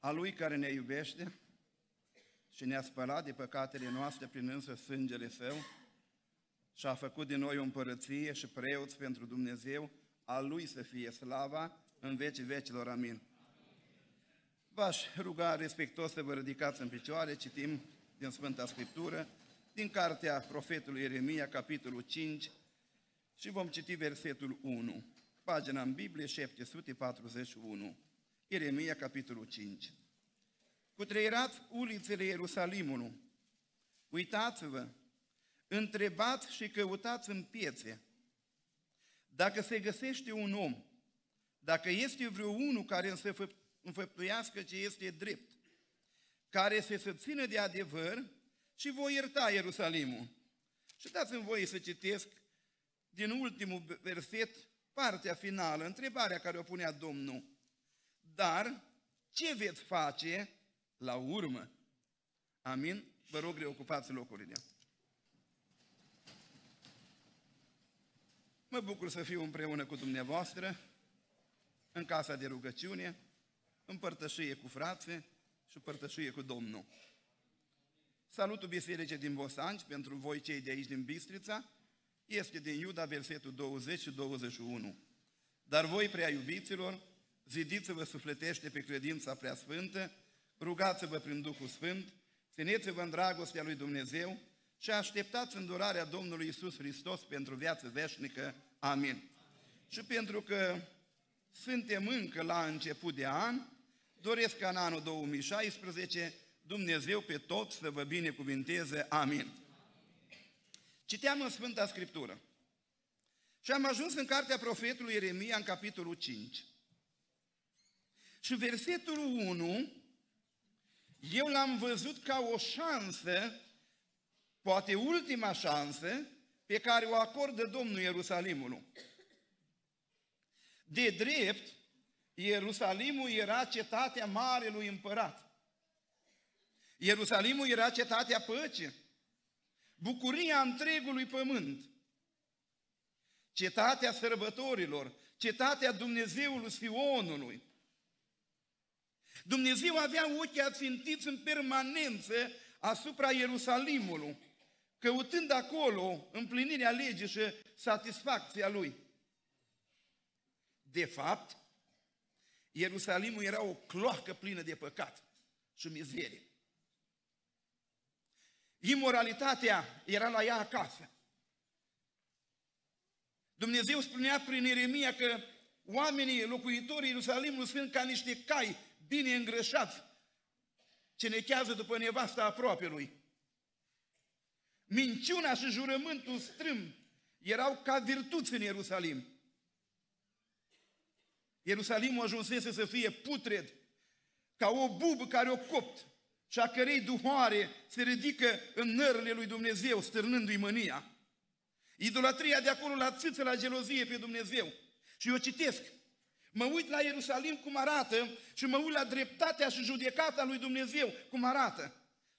a Lui care ne iubește și ne-a spălat de păcatele noastre prin însă sângele Său și a făcut din noi o împărăție și preoți pentru Dumnezeu, a Lui să fie slava în vecii vecilor. Amin. V-aș ruga respectos să vă ridicați în picioare, citim din Sfânta Scriptură, din cartea profetului Ieremia, capitolul 5, și vom citi versetul 1, pagina în Biblie 741, Ieremia, capitolul 5. Cutreierați ulițele Ierusalimului, uitați-vă, întrebați și căutați în piețe, dacă se găsește un om, dacă este vreunul care se înfăptuiască ce este drept, care se țină de adevăr, și voi ierta Ierusalimul. Și dați-mi voie să citesc din ultimul verset partea finală, întrebarea care o punea Domnul. Dar ce veți face la urmă? Amin? Vă rog, reocupați locurile. Mă bucur să fiu împreună cu dumneavoastră în casa de rugăciune, în părtășie cu frații și părtășie cu Domnul. Salutul bisericii din Bosanci pentru voi cei de aici din Bistrița este din Iuda, versetul 20 și 21. Dar voi, prea iubiților, zidiți-vă sufletește pe credința prea sfântă, rugați-vă prin Duhul Sfânt, țineți-vă în dragostea lui Dumnezeu și așteptați îndurarea Domnului Isus Hristos pentru viață veșnică. Amin. Amin. Și pentru că suntem încă la început de an, doresc ca în anul 2016 Dumnezeu pe toți să vă binecuvinteze. Amin. Citeam în Sfânta Scriptură și am ajuns în cartea profetului Ieremia, în capitolul 5. Și versetul 1, eu l-am văzut ca o șansă, poate ultima șansă, pe care o acordă Domnul Ierusalimului. De drept, Ierusalimul era cetatea marelui împărat. Ierusalimul era cetatea păcii, bucuria întregului pământ, cetatea sărbătorilor, cetatea Dumnezeului Sionului. Dumnezeu avea ochii ațintiți în permanență asupra Ierusalimului, căutând acolo împlinirea legii și satisfacția Lui. De fapt, Ierusalimul era o cloacă plină de păcat și mizerie. Imoralitatea era la ea acasă. Dumnezeu spunea prin Ieremia că oamenii, locuitorii Ierusalimului, sunt ca niște cai bine îngrășați, cenechează după nevasta aproapelui. Minciuna și jurământul strâmb erau ca virtuți în Ierusalim. Ierusalimul ajunsese să fie putred, ca o bubă care o copt și a cărei duhoare se ridică în nările lui Dumnezeu, stârnându-i mânia. Idolatria de acolo la țâță, la gelozie pe Dumnezeu. Și eu citesc, mă uit la Ierusalim cum arată și mă uit la dreptatea și judecata lui Dumnezeu cum arată.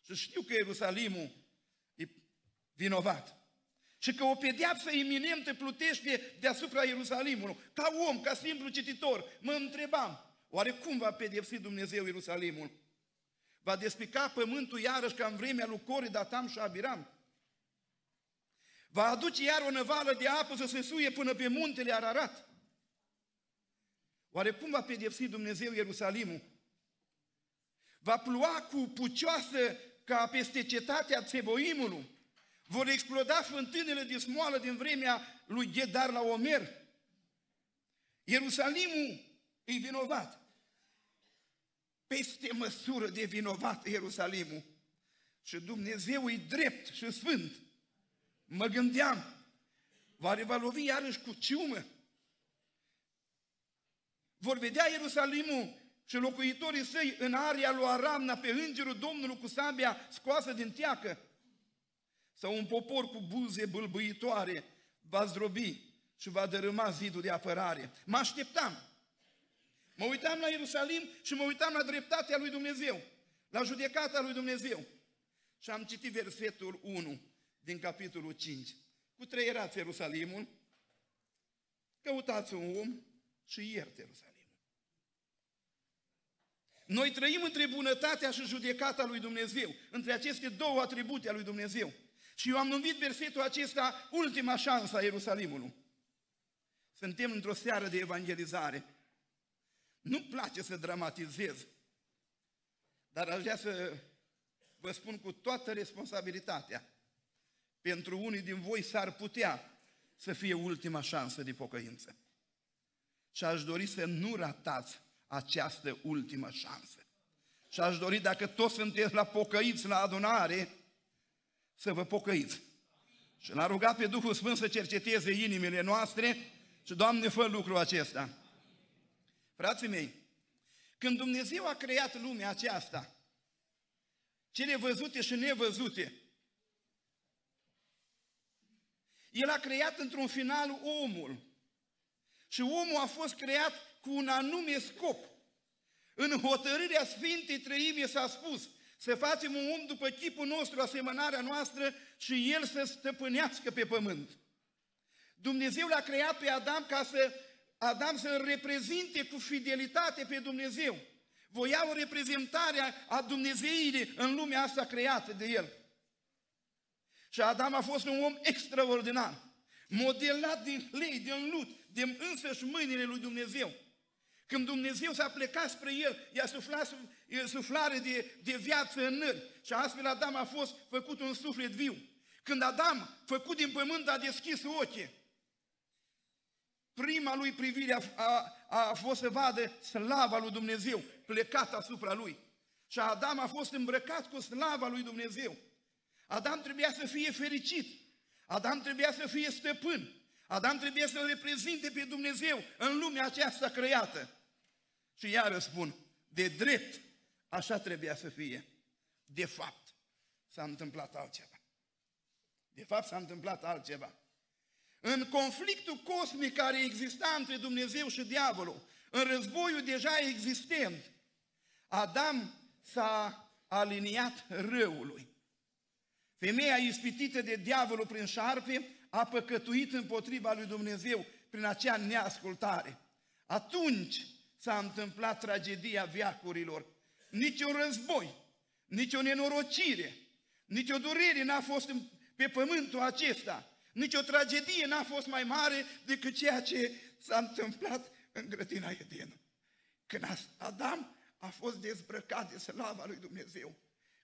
Și știu că Ierusalimul e vinovat și că o pedeapsă iminentă plutește deasupra Ierusalimului. Ca om, ca simplu cititor, mă întrebam, oare cum va pedepsi Dumnezeu Ierusalimul? Va despica pământul iarăși ca în vremea lui Core, Datam și Abiram? Va aduce iar o năvală de apă să se suie până pe muntele Ararat? Oare cum va pedepsi Dumnezeu Ierusalimul? Va ploua cu pucioasă ca peste cetatea Țeboimului? Vor exploda fântânele de smoală din vremea lui Ghedar la Omer? Ierusalimul e vinovat. Peste măsură de vinovat Ierusalimul. Și Dumnezeu e drept și sfânt. Mă gândeam, va lovi iarăși cu ciumă? Vor vedea Ierusalimul și locuitorii săi în aria lui Aramna pe îngerul Domnului cu sabia scoasă din teacă? Sau un popor cu buze bâlbâitoare va zdrobi și va dărâma zidul de apărare? Mă așteptam. Mă uitam la Ierusalim și mă uitam la dreptatea lui Dumnezeu, la judecata lui Dumnezeu. Și am citit versetul 1 din capitolul 5. Cutreierați Ierusalimul, căutați un om și iertă Ierusalimul. Noi trăim între bunătatea și judecata lui Dumnezeu, între aceste două atribute ale lui Dumnezeu. Și eu am numit versetul acesta ultima șansă a Ierusalimului. Suntem într-o seară de evangelizare. Nu-mi place să dramatizez, dar aș vrea să vă spun cu toată responsabilitatea. Pentru unii din voi s-ar putea să fie ultima șansă de pocăință. Și aș dori să nu ratați această ultimă șansă. Și aș dori, dacă toți sunteți la pocăiți, la adunare, să vă pocăiți. Și l-a rugat pe Duhul Sfânt să cerceteze inimile noastre și, Doamne, fă lucrul acesta. Frații mei, când Dumnezeu a creat lumea aceasta, cele văzute și nevăzute, El a creat într-un final omul. Și omul a fost creat cu un anume scop. În hotărârea Sfintei Trăimii s-a spus să facem un om după chipul nostru, asemănarea noastră, și el să stăpânească pe pământ. Dumnezeu l-a creat pe Adam ca să Adam să reprezinte cu fidelitate pe Dumnezeu. Voia o reprezentare a Dumnezeirii în lumea asta creată de el. Și Adam a fost un om extraordinar, modelat din lei, din lut, de însăși mâinile lui Dumnezeu. Când Dumnezeu s-a plecat spre el, i-a suflat suflare de viață în nări și astfel Adam a fost făcut un suflet viu. Când Adam, făcut din pământ, a deschis ochii, prima lui privire a fost să vadă slava lui Dumnezeu plecat asupra lui. Și Adam a fost îmbrăcat cu slava lui Dumnezeu. Adam trebuia să fie fericit, Adam trebuia să fie stăpân, Adam trebuia să reprezinte pe Dumnezeu în lumea aceasta creată. Și iară spun, de drept, așa trebuia să fie. De fapt, s-a întâmplat altceva. De fapt, s-a întâmplat altceva. În conflictul cosmic care exista între Dumnezeu și diavolul, în războiul deja existent, Adam s-a aliniat răului. Femeia ispitită de diavolul prin șarpe a păcătuit împotriva lui Dumnezeu prin acea neascultare. Atunci s-a întâmplat tragedia veacurilor. Nici un război, nici o nenorocire, nici o durere n-a fost pe pământul acesta, nici o tragedie n-a fost mai mare decât ceea ce s-a întâmplat în grădina Eden. Când Adam a fost dezbrăcat de slava lui Dumnezeu,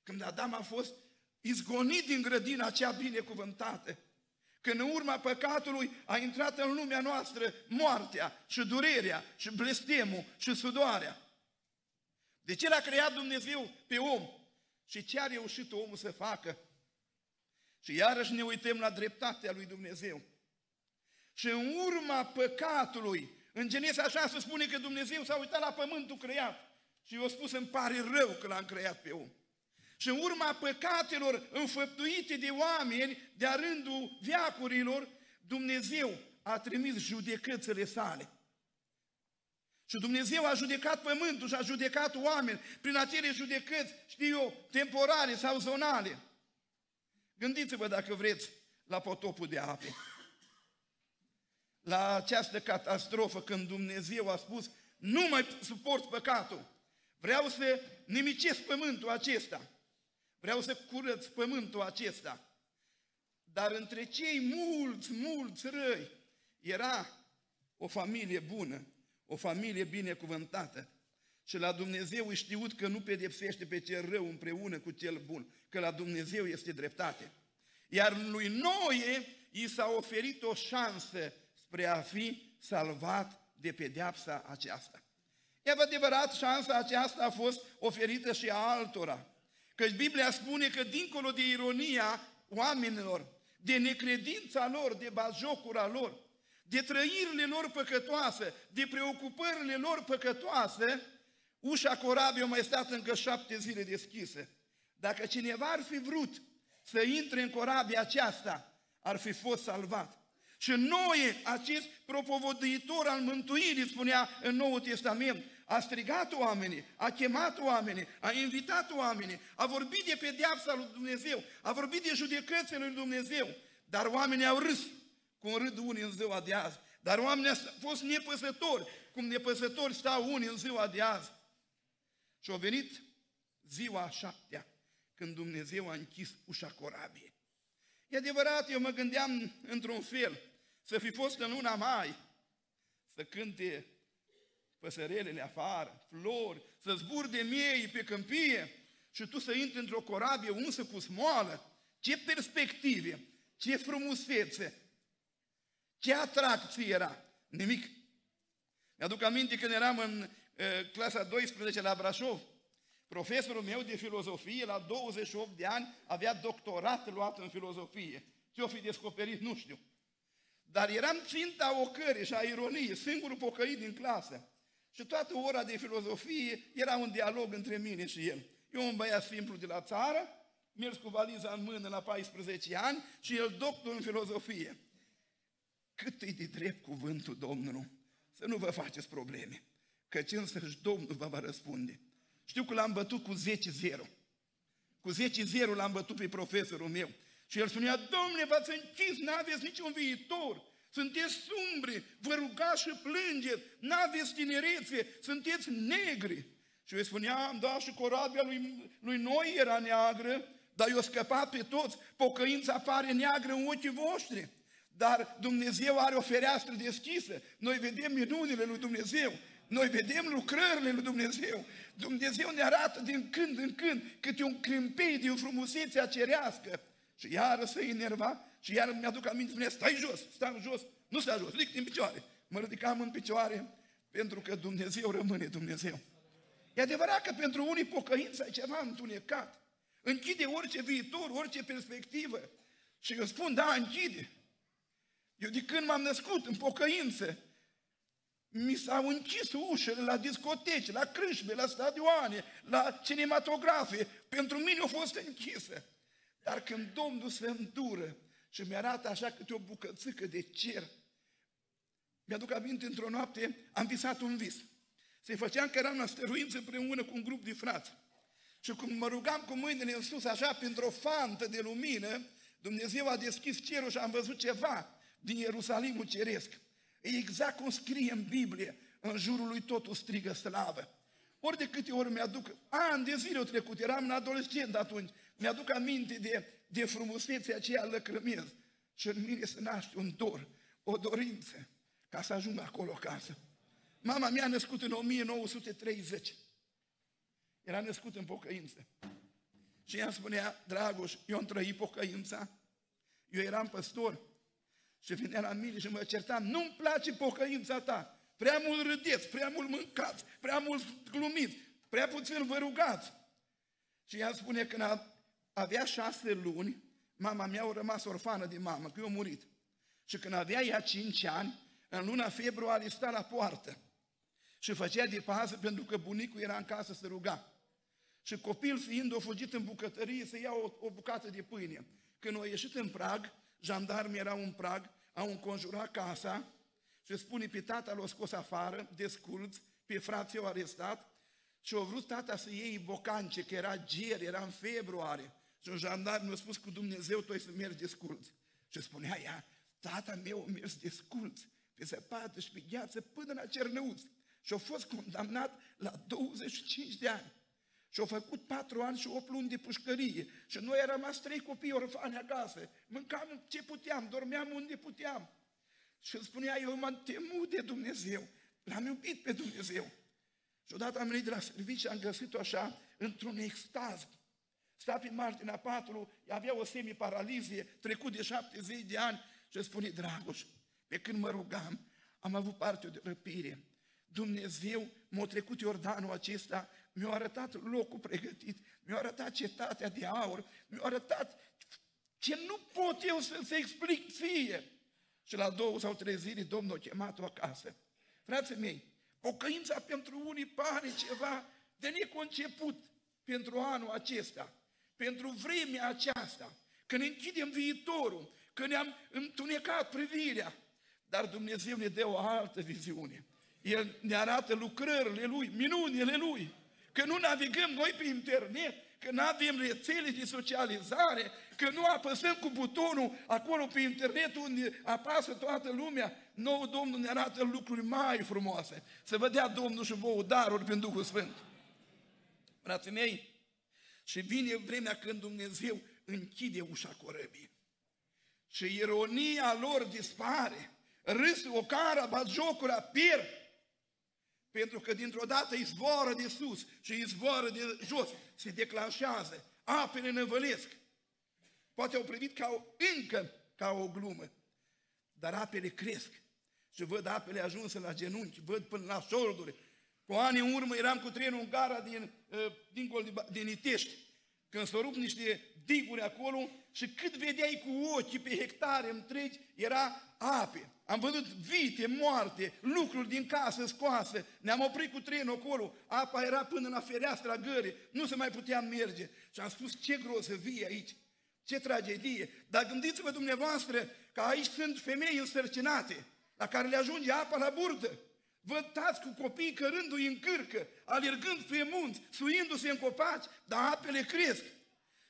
când Adam a fost izgonit din grădina cea binecuvântată, când în urma păcatului a intrat în lumea noastră moartea și durerea și blestemul și sudoarea. De ce l-a creat Dumnezeu pe om? Și ce a reușit omul să facă? Și iarăși ne uităm la dreptatea lui Dumnezeu. Și în urma păcatului, în Genesa 6 se spune că Dumnezeu s-a uitat la pământul creat și i-a spus: îmi pare rău că l-am creat pe om. Și în urma păcatelor înfăptuite de oameni de-a rândul veacurilor, Dumnezeu a trimis judecățile sale. Și Dumnezeu a judecat pământul și a judecat oameni prin acele judecăți, știu eu, temporare sau zonale. Gândiți-vă, dacă vreți, la potopul de ape, la această catastrofă, când Dumnezeu a spus: nu mai suport păcatul, vreau să nimicesc pământul acesta, vreau să curăț pământul acesta. Dar între cei mulți răi era o familie bună, o familie binecuvântată. Și la Dumnezeu e știut că nu pedepsește pe cel rău împreună cu cel bun, că la Dumnezeu este dreptate. Iar lui Noe i s-a oferit o șansă spre a fi salvat de pedeapsa aceasta. E adevărat, șansa aceasta a fost oferită și a altora. Căci Biblia spune că, dincolo de ironia oamenilor, de necredința lor, de batjocura lor, de trăirile lor păcătoase, de preocupările lor păcătoase, ușa corabiei a mai stat încă 7 zile deschisă. Dacă cineva ar fi vrut să intre în corabia aceasta, ar fi fost salvat. Și Noe, acest propovăduitor al mântuirii, spunea în Noul Testament, a strigat oamenii, a chemat oamenii, a invitat oamenii, a vorbit de pedeapsa lui Dumnezeu, a vorbit de judecățile lui Dumnezeu, dar oamenii au râs, cum râd unii în ziua de azi, dar oamenii au fost nepăsători, cum nepăsători stau unii în ziua de azi. Și a venit ziua a șaptea, când Dumnezeu a închis ușa corabiei. E adevărat, eu mă gândeam într-un fel, să fi fost în luna mai, să cânte păsărelele afară, flori, să zbur de miei pe câmpie și tu să intri într-o corabie unsă cu smoală. Ce perspective, ce frumusețe, ce atracție era, nimic. Mi-aduc aminte când eram în clasa 12 la Brașov, profesorul meu de filozofie, la 28 de ani, avea doctorat luat în filozofie. Ce-o fi descoperit, nu știu. Dar eram ținta ocării și a ironiei, singurul pocăit din clasă. Și toată ora de filozofie era un dialog între mine și el. Eu, un băiat simplu de la țară, mers cu valiza în mână la 14 ani și el doctor în filozofie. Cât e de drept cuvântul Domnului, să nu vă faceți probleme, căci însăși Domnul vă va răspunde. Știu că l-am bătut cu 10-0. Cu 10-0 l-am bătut pe profesorul meu. Și el spunea, Domnule, v-ați închis, n-aveți niciun viitor, sunteți sumbri, vă rugați și plângeți, n-aveți tinerețe, sunteți negri. Și eu spuneam, da, și corabia lui Noe era neagră, dar i-a scăpat pe toți, pocăința pare neagră în ochii voștri. Dar Dumnezeu are o fereastră deschisă, noi vedem minunile lui Dumnezeu, noi vedem lucrările lui Dumnezeu. Dumnezeu ne arată din când în când câte un crimpei din frumusețea cerească. Și iară se enerva și iară mi-aduc aminte, spunea, stai jos, stai jos, nu stai jos, ridic din picioare. Mă ridicam în picioare pentru că Dumnezeu rămâne Dumnezeu. E adevărat că pentru unii pocăința e ceva întunecat. Închide orice viitor, orice perspectivă. Și eu spun, da, închide. Eu de când m-am născut în pocăință, mi s-au închis ușele la discoteci, la crâșme, la stadioane, la cinematografie. Pentru mine a fost închisă. Dar când Domnul se îndură și mi-arată așa câte o bucățică de cer, mi-aduc aminte, într-o noapte am visat un vis. Se făceam că eram la stăruință împreună cu un grup de frați. Și cum mă rugam cu mâinile în sus, așa, printr-o fantă de lumină, Dumnezeu a deschis cerul și am văzut ceva din Ierusalimul ceresc. E exact cum scrie în Biblie, în jurul lui totul strigă slavă. Ori de câte ori mi-aduc, ani de zile au trecut, eram un adolescent atunci, mi-aduc aminte de frumusețea aceea, lăcrămiez. Și în mine se naște un dor, o dorință, ca să ajung acolo acasă. Mama mea a născut în 1930. Era născut în pocăință. Și ea îmi spunea, Dragoș, eu am trăit pocăința, eu eram păstor și venea la mine și mă certam, nu-mi place pocăința ta, prea mult râdeți, prea mult mâncați, prea mult glumiți, prea puțin vă rugați. Și ea spune, când avea 6 luni, mama mea a rămas orfană de mamă, că eu am murit. Și când avea ea 5 ani, în luna februarie sta la poartă și făcea de pază pentru că bunicul era în casă să ruga. Și copil fiind, a fugit în bucătărie să ia o bucată de pâine. Când a ieșit în prag, jandarmii erau în prag, au înconjurat casa și spune, pe tata l-a scos afară, desculț, pe frații l-au arestat și a vrut tata să iei bocance, că era ger, era în februarie. Și un jandarm mi-a spus, cu Dumnezeu tu ai să mergi desculț. Și spunea ea, tata meu a mers desculț, pe zăpadă și pe gheață, până la Cernăuț. Și a fost condamnat la 25 de ani. Și-a făcut 4 ani și 8 luni de pușcărie. Și noi am rămas 3 copii orfani acasă. Mâncam ce puteam, dormeam unde puteam. Și îmi spunea, eu m-am temut de Dumnezeu. L-am iubit pe Dumnezeu. Și odată am venit de la serviciu și am găsit-o așa, într-un extaz. Sta pe marginea patului, avea o semiparalizie, trecut de 70 de ani. Și îmi spune, Dragoș, pe când mă rugam, am avut parte de răpire. Dumnezeu m-a trecut Iordanul acesta, mi-a arătat locul pregătit, mi-a arătat cetatea de aur, mi-a arătat ce nu pot eu să explic ție. Și la 2 sau 3 zile Domnul a chemat-o acasă. Frații mei, pocăința pentru unii pare ceva de neconceput pentru anul acesta, pentru vremea aceasta, când închidem viitorul, când ne-am întunecat privirea. Dar Dumnezeu ne dă o altă viziune. El ne arată lucrările Lui, minunile Lui. Că nu navigăm noi pe internet, că nu avem rețele de socializare, că nu apăsăm cu butonul acolo pe internet unde apasă toată lumea. Noi, Domnul ne arată lucruri mai frumoase. Să vă dea Domnul și vouă daruri prin Duhul Sfânt. Frații mei, și vine vremea când Dumnezeu închide ușa corăbii. Și ironia lor dispare, râsul, ocara, batjocura, pierd. Pentru că dintr-o dată izvoră de sus și izvoră de jos, se declanșează, apele năvălesc. Poate au privit încă ca o glumă, dar apele cresc și văd apele ajunse la genunchi, văd până la șolduri. Cu ani în urmă eram cu trenul în gara din Itești, când s-au rupt niște diguri acolo și cât vedeai cu ochii pe hectare întregi, era ape. Am văzut vite moarte, lucruri din casă scoase, ne-am oprit cu trenul acolo, apa era până la fereastra gării, nu se mai putea merge. Și am spus, ce grozăvie aici, ce tragedie. Dar gândiți-vă dumneavoastră că aici sunt femei însărcinate, la care le ajunge apa la burtă. Văd tați cu copiii cărându-i în cârcă, alergând pe munți, suindu-se în copaci, dar apele cresc.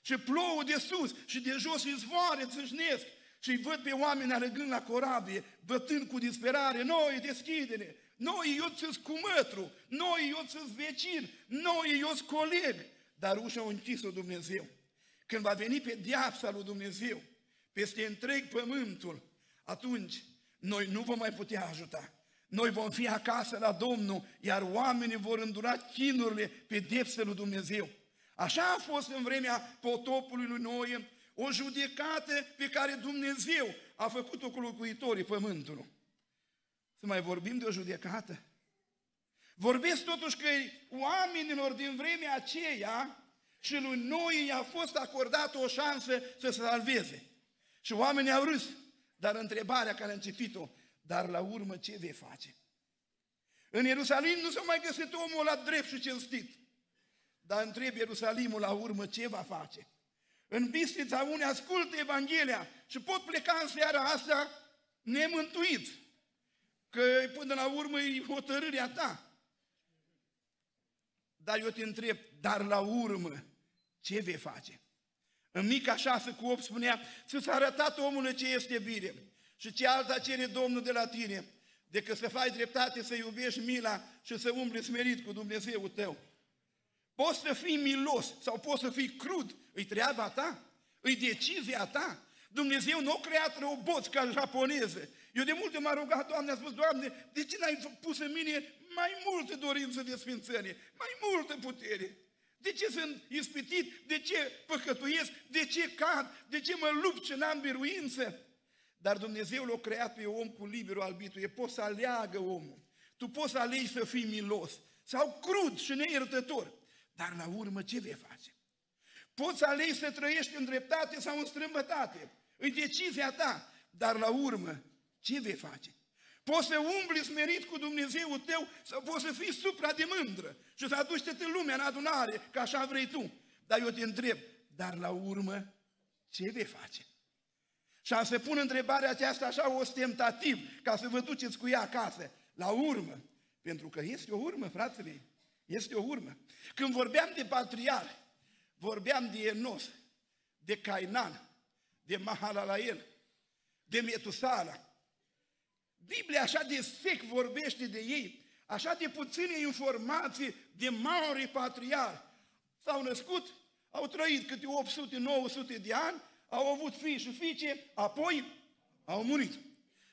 Și plouă de sus și de jos și zvoare țâșnesc. Și-i văd pe oameni alergând la corabie, bătând cu disperare, noi deschide-ne, noi eu ți-s cumătru, noi eu ți-s vecin, noi eu ți coleg. Dar ușa o închis-o Dumnezeu. Când va veni pedeapsa lui Dumnezeu peste întreg pământul, atunci noi nu vom mai putea ajuta. Noi vom fi acasă la Domnul, iar oamenii vor îndura chinurile pedepsei lui Dumnezeu. Așa a fost în vremea potopului lui Noe, o judecată pe care Dumnezeu a făcut-o cu locuitorii pământului. Să mai vorbim de o judecată? Vorbesc totuși că oamenilor din vremea aceea și lui Noe i-a fost acordată o șansă să se salveze. Și oamenii au râs, dar întrebarea care a început-o, dar la urmă ce vei face? În Ierusalim nu s-a mai găsit omul ăla drept și cinstit. Dar întreb Ierusalimul la urmă ce va face? În Bistrița unii ascultă Evanghelia și pot pleca în seara asta nemântuiți. Că până la urmă e hotărârea ta. Dar eu te întreb, dar la urmă ce vei face? În Mica 6:8 spunea, ți-a arătat omule ce este bine. Și ce alta cere Domnul de la tine, decât să faci dreptate, să iubești mila și să umbli smerit cu Dumnezeul tău. Poți să fii milos sau poți să fii crud, e treaba ta, e decizia ta. Dumnezeu nu a creat roboți ca japoneze. Eu de multe m-am rugat, Doamne, am spus, Doamne, de ce n-ai pus în mine mai multă dorință de sfințenie, mai multă putere? De ce sunt ispitit? De ce păcătuiesc? De ce cad? De ce mă lupt și n-am biruință? Dar Dumnezeu l-a creat pe om cu liberul arbitru. E poți să aleagă omul. Tu poți să alegi să fii milos sau crud și neiertător. Dar la urmă ce vei face? Poți să alegi să trăiești în dreptate sau în strâmbătate. E decizia ta. Dar la urmă ce vei face? Poți să umbli smerit cu Dumnezeul tău sau poți să fii supra de mândră și să aduci toată lumea în adunare, că așa vrei tu. Dar eu te întreb, dar la urmă ce vei face? Și am să pun întrebarea aceasta așa ostentativ, ca să vă duceți cu ea acasă, la urmă. Pentru că este o urmă, fratele mei, este o urmă. Când vorbeam de patriarh, vorbeam de Enos, de Cainan, de Mahalalael, de Metusala. Biblia așa de sec vorbește de ei, așa de puține informații de mari patriarhi. S-au născut, au trăit câte 800-900 de ani, au avut fii și fiice, apoi au murit.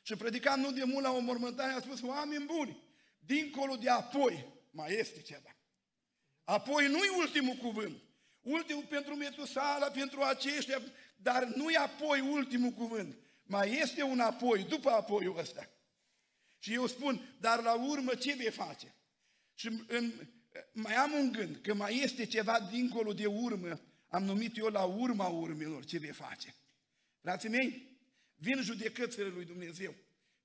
Și predicam nu de mult la o mormântare, a spus, oameni buni, dincolo de apoi mai este ceva. Apoi nu-i ultimul cuvânt. Ultimul pentru Metusala, pentru aceștia, dar nu-i apoi ultimul cuvânt. Mai este un apoi, după apoiul ăsta. Și eu spun, dar la urmă ce vei face? Și mai am un gând, că mai este ceva dincolo de urmă. Am numit eu la urma urmelor ce vei face. Frații mei, vin judecățile lui Dumnezeu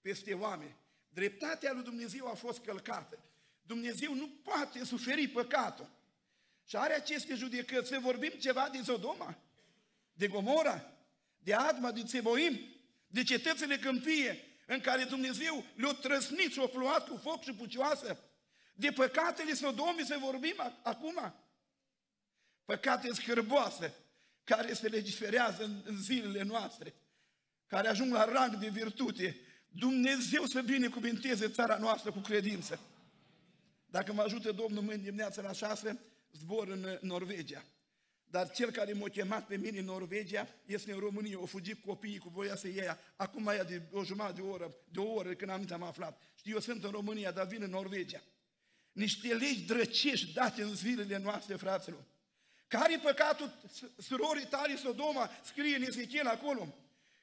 peste oameni. Dreptatea lui Dumnezeu a fost călcată. Dumnezeu nu poate suferi păcatul. Și are aceste judecăți. Să vorbim ceva de Sodoma, de Gomora, de Adma, de Țeboim, de cetățile câmpie în care Dumnezeu le-a trăsnit și a plouat cu foc și pucioasă. De păcatele Sodomii să vorbim acum. Păcate scârboase, care se legiferează în zilele noastre, care ajung la rang de virtute. Dumnezeu să binecuvinteze țara noastră cu credință. Dacă mă ajută Domnul mâine dimineața la 6, zbor în Norvegia. Dar cel care m-a chemat pe mine în Norvegia este în România, o fugit copiii cu voia să ia. Acum aia de o jumătate de oră, de o oră când am aflat. Știu, eu sunt în România, dar vin în Norvegia. Niște legi drăcești date în zilele noastre, fraților. Care-i păcatul surorii tale Sodoma? Scrie în Ezechiel acolo.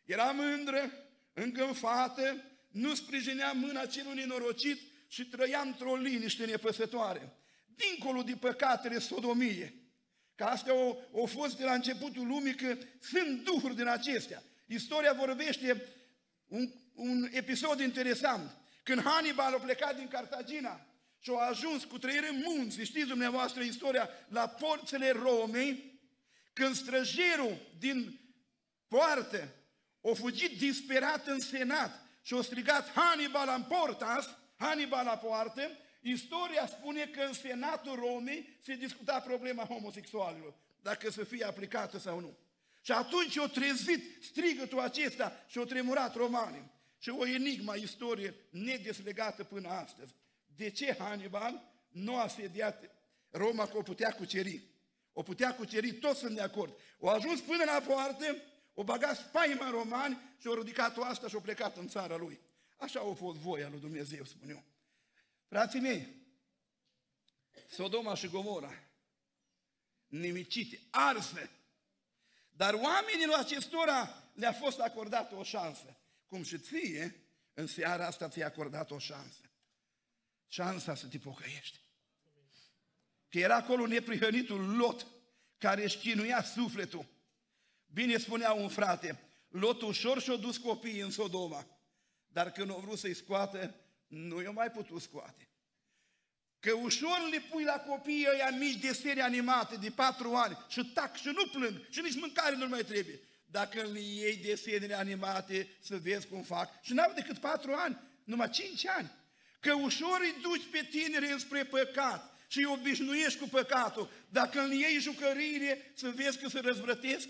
Era mândră, îngânfată, nu sprijinea mâna celui nenorocit și trăia într-o liniște nepăsătoare. Dincolo de păcatele sodomie. Că astea au fost de la începutul lumii, că sunt duhuri din acestea. Istoria vorbește un episod interesant. Când Hannibal a plecat din Cartagina și a ajuns cu trăire în munți, știți dumneavoastră istoria, la porțile Romei, când străjerul din poartă a fugit disperat în senat și a strigat Hannibal am portas, Hannibal la poartă, istoria spune că în Senatul Romei se discuta problema homosexualilor, dacă să fie aplicată sau nu. Și atunci o trezit strigătul acesta și o tremurat romanii. Și o enigma istorie nedeslegată până astăzi. De ce Hannibal nu a sediat Roma, că o putea cuceri? O putea cuceri, toți sunt de acord. O ajuns până la poartă, o bagat spaima în romani și o ridicat-o asta și o plecat în țara lui. Așa a fost voia lui Dumnezeu, spun eu. Frații mei, Sodoma și Gomora, nimicite, arse, dar oamenilor acestora le-a fost acordată o șansă, cum și ție, în seara asta ți-a acordat o șansă. Șansa să te pocăiești. Că era acolo neprihănitul Lot, care își chinuia sufletul. Bine spunea un frate, Lot ușor și-o dus copiii în Sodoma, dar când o vrut să-i scoată, nu i-o mai putut scoate. Că ușor le pui la copiii ăia mici de serie animate de 4 ani și tac și nu plâng și nici mâncare nu mai trebuie. Dacă le iei desenele animate să vezi cum fac și n-au decât 4 ani, numai 5 ani. Că ușor îi duci pe tineri înspre păcat și îi obișnuiești cu păcatul. Dacă le iei jucăriile să vezi că se răzvrătesc.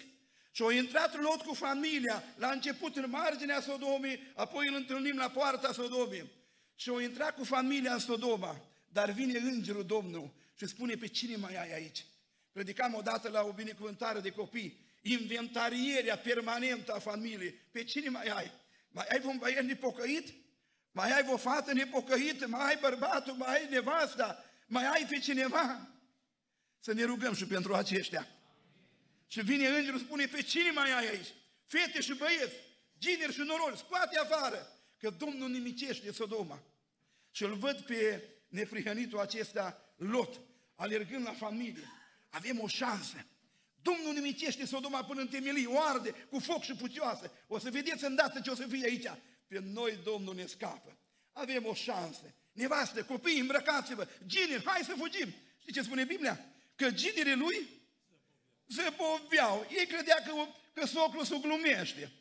Și au intrat Lot cu familia, la început în marginea Sodomii, apoi îl întâlnim la poarta Sodomii. Și o intra cu familia în Sodoma, dar vine Îngerul Domnului și spune pe cine mai ai aici? Predicam odată la o binecuvântare de copii, inventarierea permanentă a familiei. Pe cine mai ai? Mai ai un băiat nepocăit? Mai ai o fată nepocăită? Mai ai bărbatul? Mai ai nevasta? Mai ai pe cineva? Să ne rugăm și pentru aceștia. Și vine Îngerul și spune pe cine mai ai aici? Fete și băieți, gineri și norori, scoate afară! Că Domnul nimicește Sodoma. Și îl văd pe neprihănitul acesta Lot, alergând la familie. Avem o șansă. Domnul nimicește Sodoma până în temelii, o arde cu foc și puțioasă. O să vedeți îndată ce o să fie aici. Pe noi Domnul ne scapă. Avem o șansă. Nevastă, copii, îmbrăcați-vă, gineri, hai să fugim. Știți ce spune Biblia? Că ginerii lui zăboveau. Ei credea că socrul se glumește.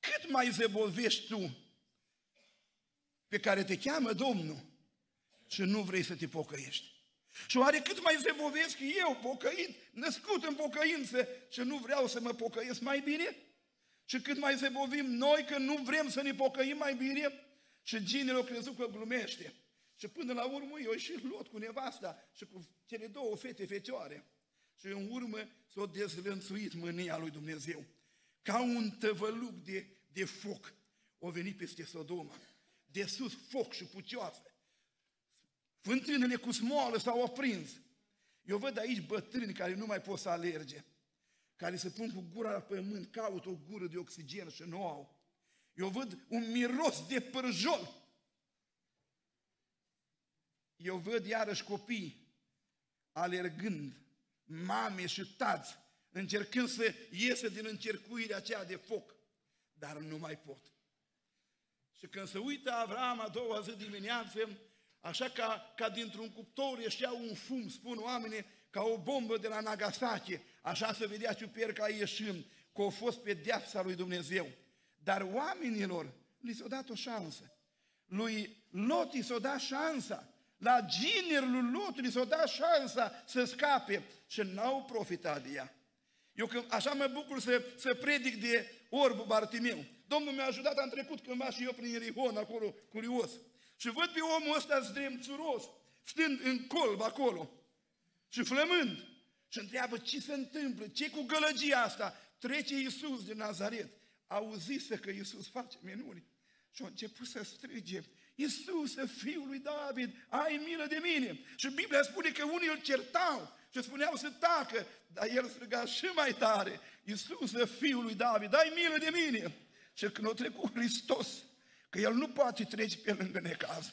Cât mai zăbovești tu pe care te cheamă Domnul și nu vrei să te pocăiești. Și oare cât mai zăbovesc eu, pocăit, născut în pocăință și nu vreau să mă pocăiesc mai bine? Și cât mai zăbovim noi că nu vrem să ne pocăim mai bine? Și ginerii au crezut că glumește. Și până la urmă eu și Lot cu nevasta și cu cele 2 fete fecioare. Și în urmă s-a dezlănțuit mânia lui Dumnezeu. Ca un tăvăluc de foc a venit peste Sodoma. De sus foc și pucioase. Fântânile cu smoală s-au aprins. Eu văd aici bătrâni care nu mai pot să alerge, care se pun cu gura la pământ, caută o gură de oxigen și nu au. Eu văd un miros de pârjol. Eu văd iarăși copii alergând, mame și tați, încercând să iese din încercuirea aceea de foc, dar nu mai pot. Și când se uită Avraam a 2-a zi dimineață, așa ca dintr-un cuptor ieșea un fum, spun oamenii, ca o bombă de la Nagasaki, așa se vedea ciuperca ieșind, că a fost pedeapsa lui Dumnezeu. Dar oamenilor li s-a dat o șansă. Lui Lot i s-a dat șansa, la ginerul lui Lot li s-a dat șansa să scape și n-au profitat de ea. Eu așa mă bucur să predic de orbul Bartimeu. Domnul mi-a ajutat, am trecut cândva și eu prin Ierihon, acolo, curios. Și văd pe omul ăsta zdremțuros, stând în colb acolo. și flămând. Și întreabă ce se întâmplă, ce cu gălăgia asta? Trece Iisus din Nazaret. Auzise că Iisus face minuni și a început să strige: Iisuse, Fiul lui David, ai milă de mine! Și Biblia spune că unii îl certau și spuneau să tacă, dar el striga și mai tare: Iisuse, Fiul lui David, ai milă de mine! Și când a trecut Hristos, că el nu poate trece pe lângă necaz,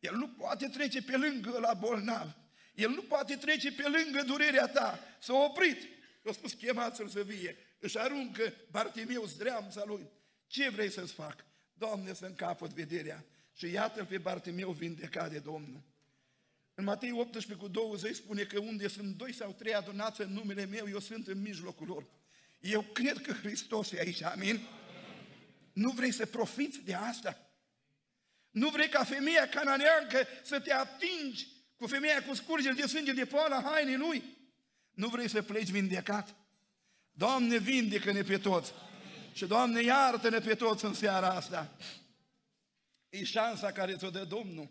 el nu poate trece pe lângă la bolnav, el nu poate trece pe lângă durerea ta, s-a oprit. A spus: chemați-l să vie. Își aruncă Bartimeu zdreamța lui. Ce vrei să-ți fac? Doamne, să-mi capăt vederea. Și iată-l pe Bartimeu vindecat de Domnul. În Matei 18:20 spune că unde sunt doi sau trei adunați în numele meu, eu sunt în mijlocul lor. Eu cred că Hristos e aici, amin? Amin. Nu vrei să profiți de asta? Nu vrei ca femeia cananeancă să te atingi cu femeia cu scurgeri de sânge de poala hainei lui? Nu vrei să pleci vindecat? Doamne, vindecă-ne pe toți! Amin. Și Doamne, iartă-ne pe toți în seara asta! E șansa care ți-o dă Domnul.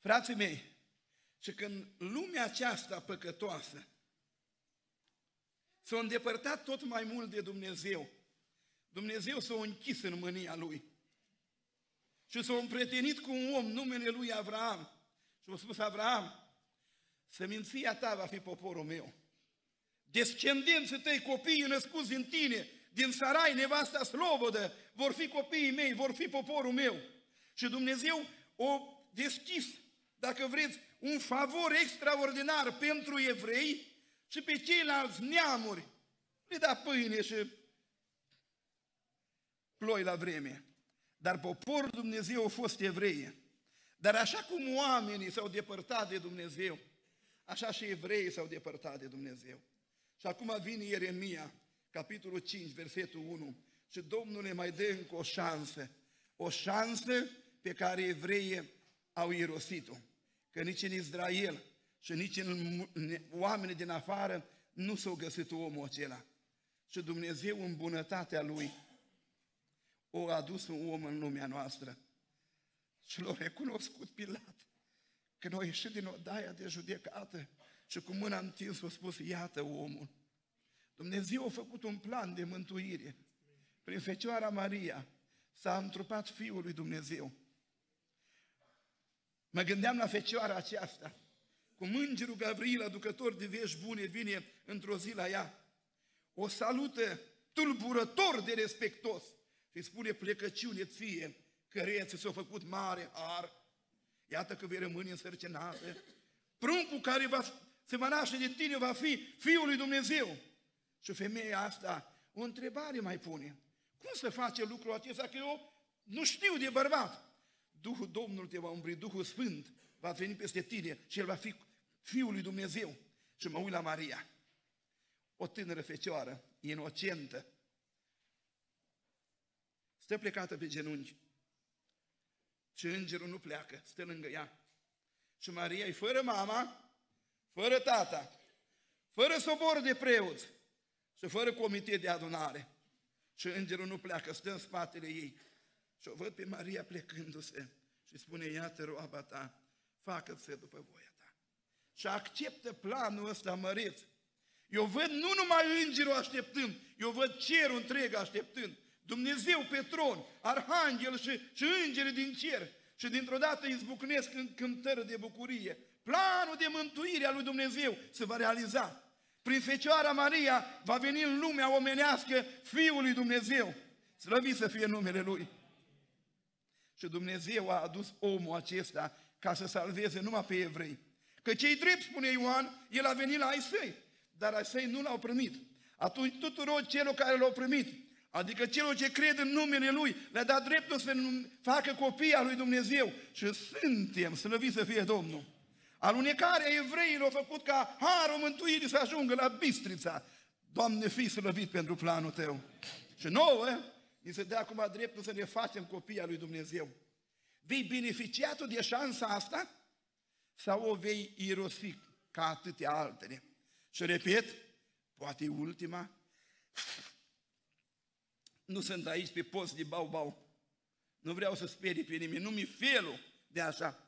Frații mei, și când lumea aceasta păcătoasă s-a îndepărtat tot mai mult de Dumnezeu, Dumnezeu s-a închis în mânia lui și s-a împrietenit cu un om, numele lui Avraam, și a spus: Avraam, săminția ta va fi poporul meu, descendenții tăi, copiii născuți din tine, din Sarai, nevasta Slobodă, vor fi copiii mei, vor fi poporul meu. Și Dumnezeu o deschis, dacă vreți, un favor extraordinar pentru evrei și pe ceilalți neamuri. Le da pâine și ploi la vreme. Dar poporul Dumnezeu a fost evrei. Dar așa cum oamenii s-au depărtat de Dumnezeu, așa și evreii s-au depărtat de Dumnezeu. Și acum vine Ieremia, capitolul 5, versetul 1. Și Domnul ne mai dă încă o șansă. O șansă pe care evreii au irosit-o. Că nici în Israel și nici în oamenii din afară nu s-au găsit omul acela. Și Dumnezeu în bunătatea lui o adus un om în lumea noastră. Și l-a recunoscut Pilat. Când a ieșit din odaia de judecată și cu mâna întins a spus: iată omul. Dumnezeu a făcut un plan de mântuire. Prin Fecioara Maria s-a întrupat Fiul lui Dumnezeu. Mă gândeam la fecioara aceasta, cum îngerul Gabriel, aducător de vești bune, vine într-o zi la ea. O salută tulburător de respectos și spune: plecăciune ție, căreia ți s-a făcut mare har. Iată că vei rămâne însărcinată. Pruncul care se va naște din tine va fi Fiul lui Dumnezeu. Și femeia asta o întrebare mai pune: cum se face lucrul acesta, că eu nu știu de bărbat? Duhul Domnului te va umbri, Duhul Sfânt va veni peste tine și el va fi Fiul lui Dumnezeu. Și mă uit la Maria, o tânără fecioară, inocentă. Stă plecată pe genunchi și îngerul nu pleacă, stă lângă ea. Și Maria e fără mama, fără tata, fără sobor de preoți și fără comitet de adunare. Și îngerul nu pleacă, stă în spatele ei. Și o văd pe Maria plecându-se și spune: iată roaba ta, facă-ți după voia ta. Și acceptă planul ăsta măreț. Eu văd nu numai îngerul așteptând, eu văd cerul întreg așteptând. Dumnezeu pe tron, arhanghel și îngeri din cer. Și dintr-o dată izbucnesc în cântări de bucurie. Planul de mântuire a lui Dumnezeu se va realiza. Prin Fecioara Maria va veni în lumea omenească Fiul lui Dumnezeu. Slăvit să fie numele Lui. Și Dumnezeu a adus omul acesta ca să salveze numai pe evrei. Că cei drept, spune Ioan, el a venit la ai săi, dar ai săi nu l-au primit. Atunci tuturor celor care l-au primit, adică celor ce cred în numele Lui, le-a dat dreptul să facă copii al lui Dumnezeu. Și suntem, slăvit să fie Domnul. Alunecarea evreilor a făcut ca harul mântuirii să ajungă la Bistrița. Doamne, fii slăvit pentru planul Tău. Și nouă ni se dă acum dreptul să ne facem copii al lui Dumnezeu. Vei beneficia tu de șansa asta sau o vei irosi ca atâtea altele? Și repet, poate e ultima. Nu sunt aici pe post de bau-bau. Nu vreau să sperii pe nimeni, nu mi-e felul de așa.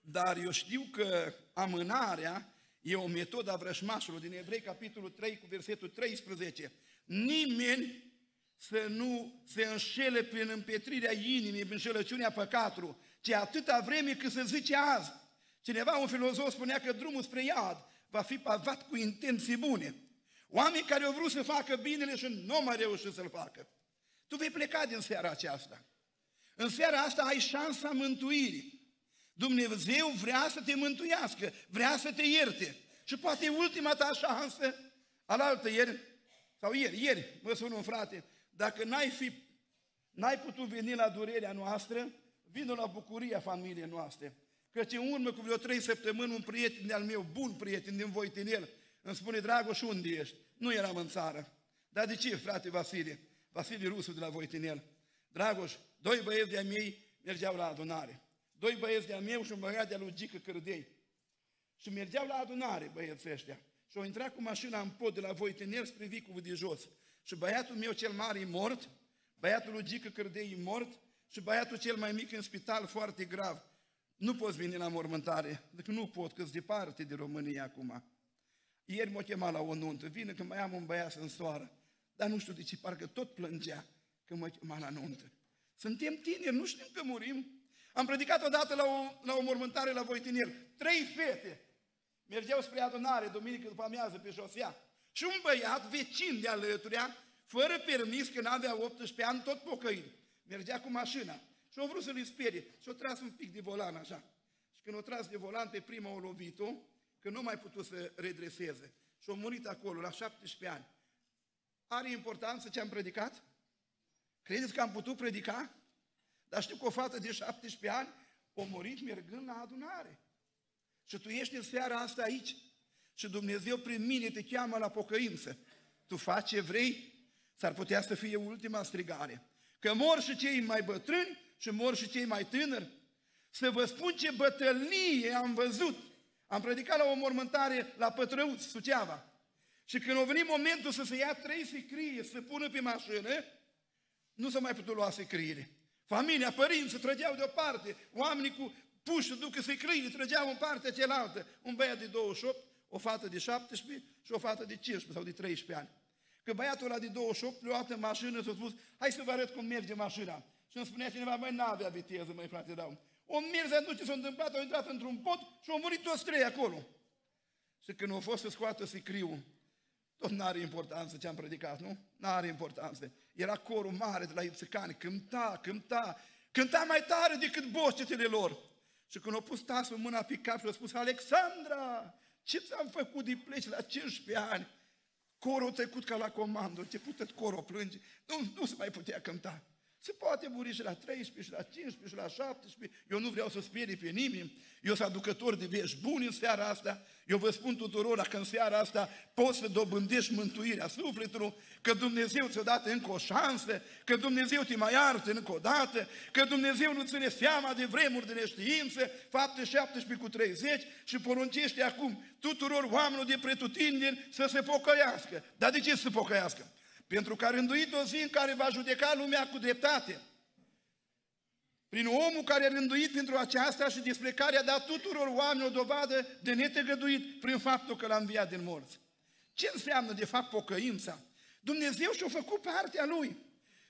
Dar eu știu că amânarea E o metodă a vrășmașului din Evrei, capitolul 3, cu versetul 13. Nimeni să nu se înșele prin împetrirea inimii, prin înșelăciunea păcatului, ci atâta vreme cât se zice azi. Cineva, un filozof, spunea că drumul spre iad va fi pavat cu intenții bune. Oameni care au vrut să facă binele și nu au mai reușit să-l facă. Tu vei pleca din seara aceasta. În seara asta ai șansa mântuirii. Dumnezeu vrea să te mântuiască, vrea să te ierte. Și poate ultima ta șansă, alaltă ieri, sau ieri, mă sună un frate, dacă n-ai putut veni la durerea noastră, vină la bucuria familiei noastre. Căci în urmă cu vreo 3 săptămâni, un prieten de-al meu, bun prieten din Voitinel, îmi spune: Dragoș, unde ești? Nu eram în țară. Dar de ce, frate Vasile? Vasile Rusu de la Voitinel. Dragoș, 2 băieți de-a mei mergeau la adunare. 2 băieți de-a meu și un băiat de-a lui Gică Cârdei. Și mergeau la adunare băieții ăștia. Și au intrat cu mașina în pod de la Voitinel spre Vicul de jos. Și băiatul meu cel mare e mort, băiatul lui Gică Cârdei e mort și băiatul cel mai mic în spital foarte grav. Nu poți veni la mormântare. Deci nu pot, că-s departe de România acum. Ieri m-a chemat la o nuntă. Vine că mai am un băiat să-mi soară. Dar nu știu de ce, parcă tot plângea când m-a chemat la nuntă. Suntem tineri, nu știm că murim. Am predicat odată la o mormântare la Voitinel. 3 fete mergeau spre adunare, duminică după amiază, pe șosea. Și un băiat, vecin de alăturea, fără permis, că n-avea 18 ani, tot pocăin, mergea cu mașina. Și-o vrut să-l sperie. Și-o tras un pic de volan, așa. Și când o tras de volan, pe prima o lovit-o, că nu mai putut să redreseze. Și-o murit acolo, la 17 ani. Are importanță ce am predicat? Credeți că am putut predica? Dar știu că o fată de 17 ani o murit mergând la adunare. Și tu ești în seara asta aici. Și Dumnezeu prin mine te cheamă la pocăință. Tu faci ce vrei? S-ar putea să fie ultima strigare. Că mor și cei mai bătrâni și mor și cei mai tineri. Să vă spun ce bătălie am văzut. Am predicat la o mormântare la Pătrăuți, Suceava. Și când a venit momentul să se ia 3 sicrie, să pună pe mașină, nu s-a mai putut lua sicriile. Familia, părinții se trăgeau deoparte, oamenii cu puși să ducă sicriile, trăgeau în partea cealaltă. Un băiat de 28, o fată de 17 și o fată de 15 sau de 13 ani. Că băiatul ăla de 28 le-a luat în mașină și a spus: hai să vă arăt cum merge mașina. Și îmi spunea cineva: măi, n-avea viteză, măi, frate, dau. O mirză, nu ce s-a întâmplat, au intrat într-un pod și au murit toți 3 acolo. Și când au fost să scoată sicriul, tot n-are importanță ce am predicat, nu? N-are importanță. Era corul mare de la ipsicani, cânta mai tare decât bocetele lor. Și când au pus tasul mâna pe cap și au spus: Alexandra, ce ți-am făcut de pleci la 15 ani? Corul a trecut ca la comandă, a început corul plânge, nu se mai putea cânta. Se poate muri și la 13, și la 15, și la 17, eu nu vreau să sperii pe nimeni, eu sunt aducător de vești buni în seara asta, eu vă spun tuturora că în seara asta poți să dobândești mântuirea sufletului, că Dumnezeu ți-a dat încă o șansă, că Dumnezeu te mai iartă încă o dată, că Dumnezeu nu ține seama de vremuri de neștiință, Fapte 17:30, și poruncește acum tuturor oamenilor de pretutindeni să se pocăiască. Dar de ce să se pocăiască? Pentru că a rânduit o zi în care va judeca lumea cu dreptate. Prin omul care a rânduit pentru aceasta și despre care a dat tuturor oamenilor dovadă de netăgăduit prin faptul că l-a înviat din morți. Ce înseamnă de fapt pocăința? Dumnezeu și-a făcut partea Lui.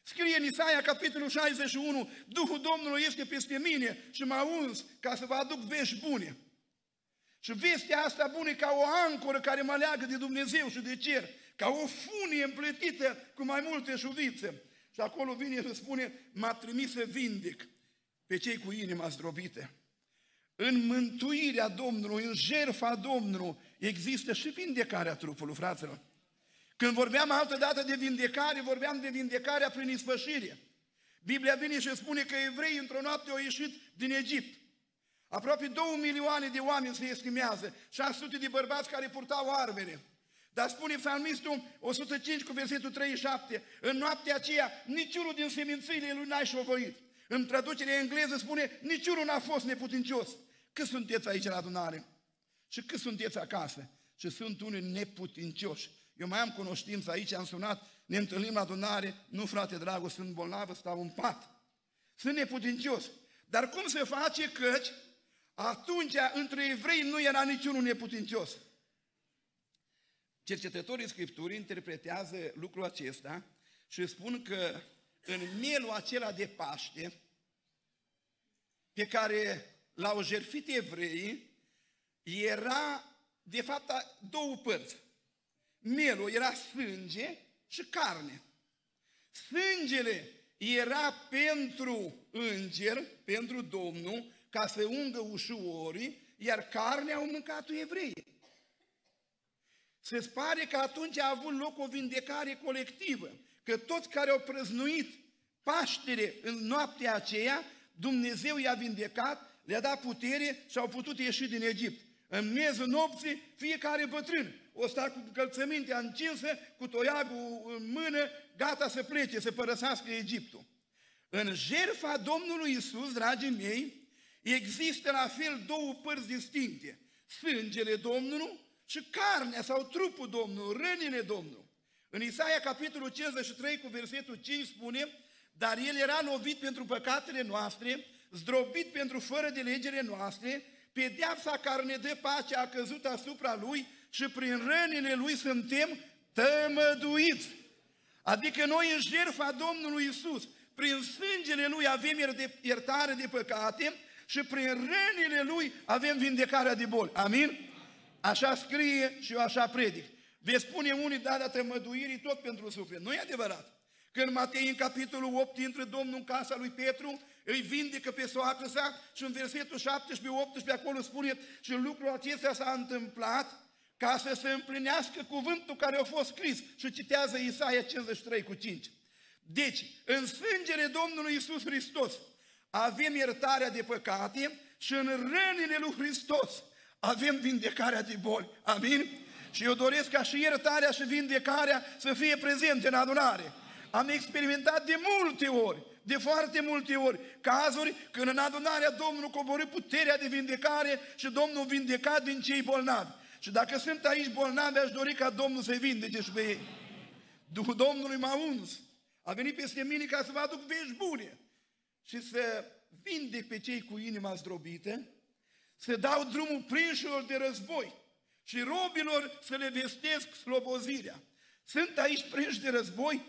Scrie în Isaia, capitolul 61, Duhul Domnului este peste mine și m-a uns ca să vă aduc vești bune. Și vestea asta bună e ca o ancoră care mă leagă de Dumnezeu și de cer, ca o funie împletită cu mai multe șuvițe. Și acolo vine și spune: m-a trimis să vindec pe cei cu inima zdrobite. În mântuirea Domnului, în jertfa Domnului, există și vindecarea trupului, fraților. Când vorbeam altădată de vindecare, vorbeam de vindecarea prin ispășire. Biblia vine și spune că evreii într-o noapte au ieșit din Egipt. Aproape 2 milioane de oameni se estimează, 600 de bărbați care purtau armele. Dar spune psalmistul 105 cu versetul 37, în noaptea aceea niciunul din semințiile lui n-a șovăit. În traducerea engleză spune: niciunul n-a fost neputincios. Cât sunteți aici la adunare? Și cât sunteți acasă? Și sunt unii neputincioși. Eu mai am cunoștință aici, am sunat, ne întâlnim la adunare: nu, frate dragul, sunt bolnavă, stau în pat. Sunt neputincios. Dar cum se face, căci atunci între evrei nu era niciunul neputincios? Cercetătorii Scripturii interpretează lucrul acesta și spun că în mielul acela de Paște, pe care l-au jertfit evreii, era de fapt două părți. Mielul era sânge și carne. Sângele era pentru înger, pentru Domnul, ca să ungă ușorii, iar carnea au mâncat-o evreii. Se pare că atunci a avut loc o vindecare colectivă, că toți care au prăznuit Paștele în noaptea aceea, Dumnezeu i-a vindecat, le-a dat putere și au putut ieși din Egipt. În miezul nopții, fiecare bătrân o sta cu încălțămintea încinsă, cu toiagul în mână, gata să plece, să părăsească Egiptul. În jertfa Domnului Isus, dragii mei, există la fel două părți distincte. Sângele Domnului și carnea sau trupul Domnului, rănile Domnului. În Isaia, capitolul 53, cu versetul 5, spune: dar El era lovit pentru păcatele noastre, zdrobit pentru fără de legele noastre, pedeapsa care ne dă pace a căzut asupra Lui și prin rănile Lui suntem tămăduiți. Adică noi în jertfa Domnului Isus, prin sângele Lui avem iertare de păcate și prin rănile Lui avem vindecarea de boli. Amin? Așa scrie și eu așa predic. Veți spune unii, da, dar tămăduirii tot pentru suflet. Nu e adevărat. Când Matei, în capitolul 8, intră Domnul în casa lui Petru, îi vindecă pe soacră sa și în versetul 17-18 acolo spune: și lucrul acesta s-a întâmplat ca să se împlinească cuvântul care a fost scris. Și citează Isaia 53:5. Deci, în sângele Domnului Isus Hristos avem iertarea de păcate și în rănile lui Hristos avem vindecarea de boli. Amin? Și eu doresc ca și iertarea și vindecarea să fie prezente în adunare. Am experimentat de multe ori, de foarte multe ori, cazuri când în adunarea Domnului coborî puterea de vindecare și Domnul vindeca din cei bolnavi. Și dacă sunt aici bolnavi, aș dori ca Domnul să-i vindece și pe ei. Duhul Domnului m-a uns, a venit peste mine ca să vă aduc vești bune și să vindec pe cei cu inima zdrobită, să dau drumul prinșilor de război și robilor să le vestesc slobozirea. Sunt aici prinși de război?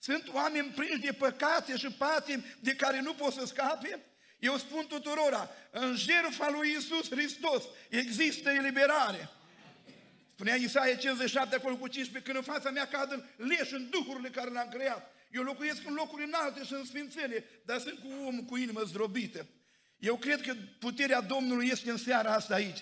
Sunt oameni prinși de păcate și patimi de care nu pot să scape? Eu spun tuturora, în jertfa lui Iisus Hristos există eliberare. Spunea Isaia 57, acolo cu 15, când în fața mea cad leși în duhurile care le-am creat. Eu locuiesc în locuri înalte și în sfințenie, dar sunt cu om cu inimă zdrobită. Eu cred că puterea Domnului este în seara asta aici.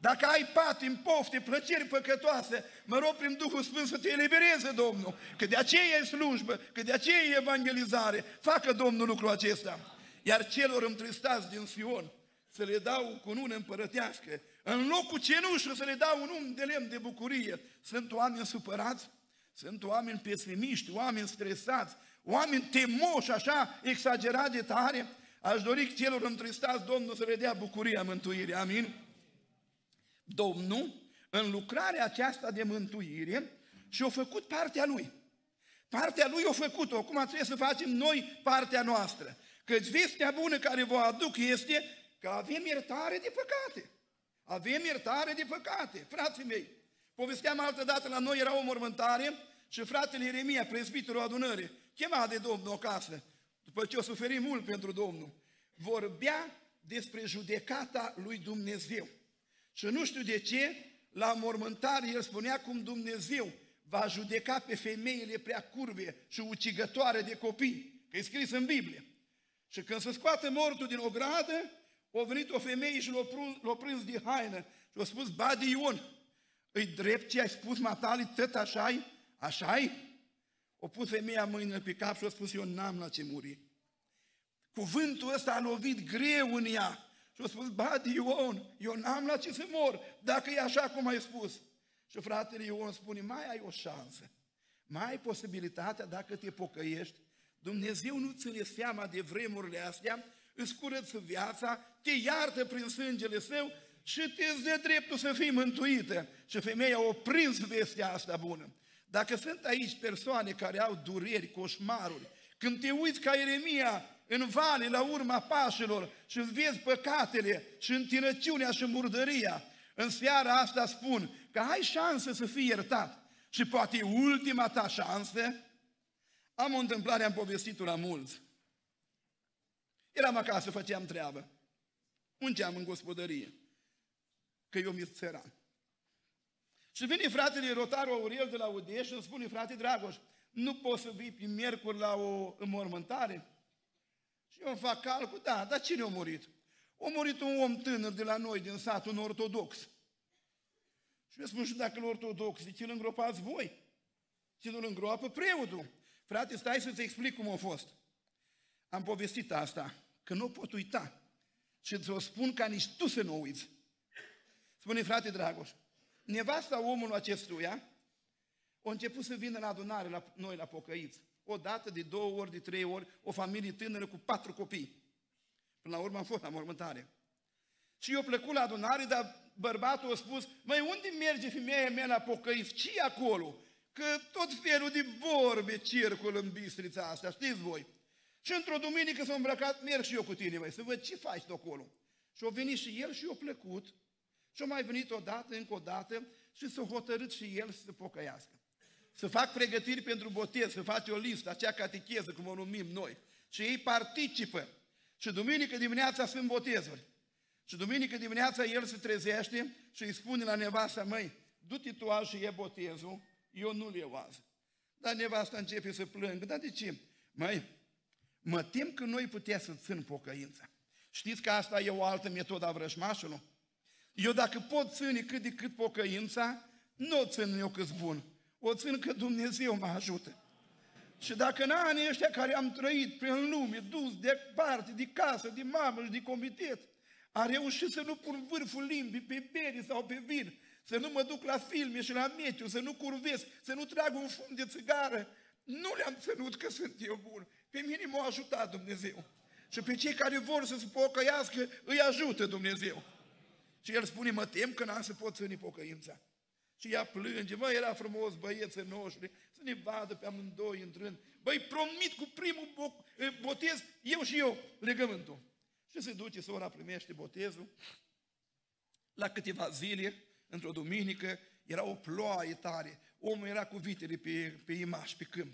Dacă ai patimi, pofte, plăceri păcătoase, mă rog prin Duhul Sfânt să te elibereze Domnul, că de aceea e slujbă, că de aceea e evangelizare. Facă Domnul lucrul acesta. Iar celor întristați din Sion să le dau cunună împărătească, în locul cenușă să le dau un um de lemn de bucurie. Sunt oameni supărați, sunt oameni pesimiști, oameni stresați, oameni temoși, așa, exagerat de tare. Aș dori celor întristați Domnul să le dea bucuria mântuirii. Amin? Domnul, în lucrarea aceasta de mântuire, și-a făcut partea Lui. Partea Lui a făcut-o, acum trebuie să facem noi partea noastră. Căci vestea bună care vă aduc este că avem iertare de păcate. Avem iertare de păcate, frații mei. Povesteam altădată, la noi era o mormântare și fratele Ieremia, prezbiterul adunării, chemat de Domnul acasă, după ce o suferi mult pentru Domnul, vorbea despre judecata lui Dumnezeu. Și nu știu de ce, la mormântare el spunea cum Dumnezeu va judeca pe femeile prea curve și ucigătoare de copii, că e scris în Biblie. Și când se scoate mortul din o gradă, a venit o femeie și l-a prins de haină și a spus: ba de Ion, îi drept ce ai spus matale, tot așa-i? Așa-i? O pus femeia mâinile pe cap și a spus: eu n-am la ce muri. Cuvântul ăsta a lovit greu în ea. Și-a spus: ba, Ion, eu n-am la ce să mor, dacă e așa cum ai spus. Și fratele Ion spune: mai ai o șansă, mai ai posibilitatea dacă te pocăiești. Dumnezeu nu ține seama de vremurile astea, îți curăță viața, te iartă prin sângele Său și te-ți dă dreptul să fii mântuită. Și femeia a prins vestea asta bună. Dacă sunt aici persoane care au dureri, coșmaruri, când te uiți ca Ieremia în vale, la urma pașilor, și vezi păcatele și întinăciunea și murdăria, În seara asta spun că ai șansă să fii iertat și poate e ultima ta șansă. Am o întâmplare, am povestit-o la mulți. Eram acasă, făceam treabă. Munceam în gospodărie, că eu mi-s țăran. Și vine fratele Rotaru Aurel de la Udești și îmi spune, frate Dragoș, nu poți să vii prin miercuri la o înmormântare? Și eu îmi fac calcul, da, dar cine a murit? A murit un om tânăr de la noi, din sat, un ortodox. Și eu spun, și dacă-l ortodox, de ce îl îngropați voi? Ce nu-l îngropă preotul? Frate, stai să-ți explic cum a fost. Am povestit asta, că nu pot uita. Și îți o spun ca nici tu să nu uiți. Spune, frate Dragoș, nevasta omului acestuia a început să vină la adunare la noi, la pocăiți. O dată, de două ori, de trei ori, o familie tânără cu 4 copii. Până la urmă am fost la mormântare. Și eu plăcut la adunare, dar bărbatul a spus, măi, unde merge femeia mea la pocăiți? Ce-i acolo? Că tot felul de vorbe circulă în Bistrița asta, știți voi. Și într-o duminică s-a îmbrăcat, merg și eu cu tine, măi, să văd ce faci tu acolo. Și a venit și el și eu plăcut. Și-a mai venit odată, încă o dată, și s-a hotărât și el să se pocăiască. Să fac pregătiri pentru botez, să faci o listă, acea catecheză, cum o numim noi. Și ei participă. Și duminică dimineața sunt botezuri. Și duminică dimineața el se trezește și îi spune la nevasta, măi, du-te tu azi și ia botezul, eu nu-l iau azi. Dar nevasta începe să plângă. Dar de ce? Măi, mă tem că noi putea să țin pocăința. Știți că asta e o altă metodă a vrăjmașului? Eu dacă pot ține cât de cât pocăința, nu o țin eu cât bun. O țin că Dumnezeu mă ajută. Și dacă în anii ăștia care am trăit prin lume, dus de parte, de casă, de mamă și de comitet, am reușit să nu pun vârful limbii pe beri sau pe vin, să nu mă duc la filme și la meciu, să nu curvesc, să nu trag un fum de țigară, nu le-am ținut că sunt eu bun. Pe mine m-a ajutat Dumnezeu. Și pe cei care vor să se pocăiască, îi ajută Dumnezeu. Și el spune, mă tem că n-am să pot ține pocăința. Și ea plânge, mă, era frumos băieții noștri, să ne vadă pe amândoi intrând. Băi, promit cu primul botez, eu și eu, legământul. Și se duce, sora primește botezul. La câteva zile, într-o duminică, era o ploaie tare. Omul era cu vitele pe imaș, pe câmp.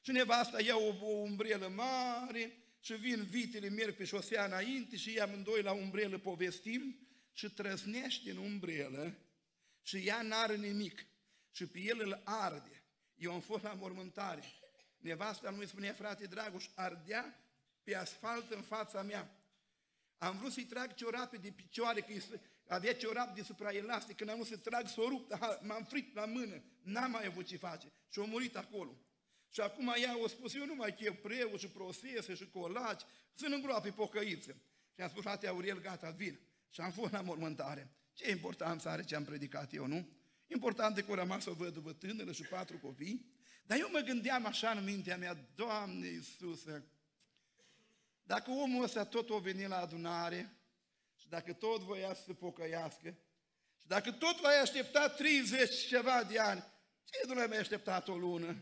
Și nevasta ia o umbrelă mare și vin vitele, merg pe șosea înainte și ia amândoi la umbrelă povestim și trăsnește în umbrelă și ea n-are nimic și pe el îl arde. Eu am fost la mormântare. Nevasta lui spunea, frate Dragoș, ardea pe asfalt în fața mea. Am vrut să-i trag ciorape de picioare, că avea ciorap de supraelastic, când am vrut să trag, s-o rupt, m-am fript la mână, n-am mai avut ce face și a murit acolo. Și acum ea a spus, eu nu mai chef preu și prosese și colaci, sunt îngroape pocăiță. Și am spus, frate Aurel, gata, vin. Și am fost la mormântare. Ce importanță are ce am predicat eu, nu? Important de că a rămas o văduvă tânără și 4 copii. Dar eu mă gândeam așa în mintea mea, Doamne Iisuse, dacă omul ăsta tot o veni la adunare și dacă tot voia să se pocăiască și dacă tot l-ai așteptat 30 ceva de ani, ce nu l-ai mai așteptat o lună?